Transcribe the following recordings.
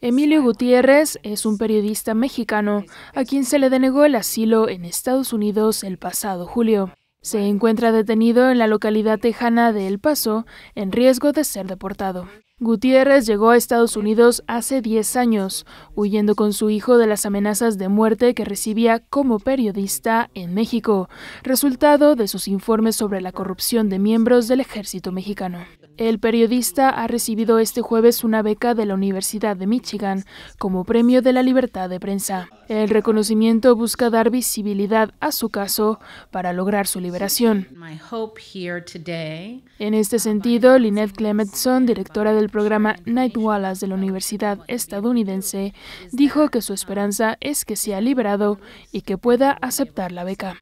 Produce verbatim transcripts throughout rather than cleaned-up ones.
Emilio Gutiérrez es un periodista mexicano a quien se le denegó el asilo en Estados Unidos el pasado julio. Se encuentra detenido en la localidad tejana de El Paso, en riesgo de ser deportado. Gutiérrez llegó a Estados Unidos hace diez años, huyendo con su hijo de las amenazas de muerte que recibía como periodista en México, resultado de sus informes sobre la corrupción de miembros del ejército mexicano. El periodista ha recibido este jueves una beca de la Universidad de Michigan como premio de la libertad de prensa. El reconocimiento busca dar visibilidad a su caso para lograr su liberación. En este sentido, Lynette Clemetson, directora del programa Knight Wallace de la Universidad estadounidense, dijo que su esperanza es que sea liberado y que pueda aceptar la beca.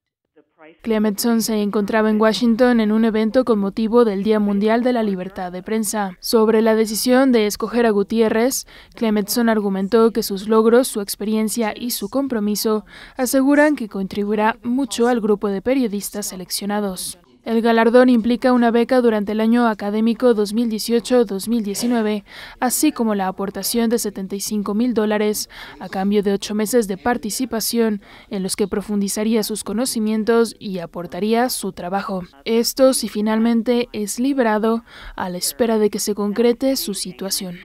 Clemetson se encontraba en Washington en un evento con motivo del Día Mundial de la Libertad de Prensa. Sobre la decisión de escoger a Gutiérrez, Clemetson argumentó que sus logros, su experiencia y su compromiso aseguran que contribuirá mucho al grupo de periodistas seleccionados. El galardón implica una beca durante el año académico dos mil dieciocho dos mil diecinueve, así como la aportación de setenta y cinco mil dólares a cambio de ocho meses de participación en los que profundizaría sus conocimientos y aportaría su trabajo. Esto si finalmente es liberado, a la espera de que se concrete su situación.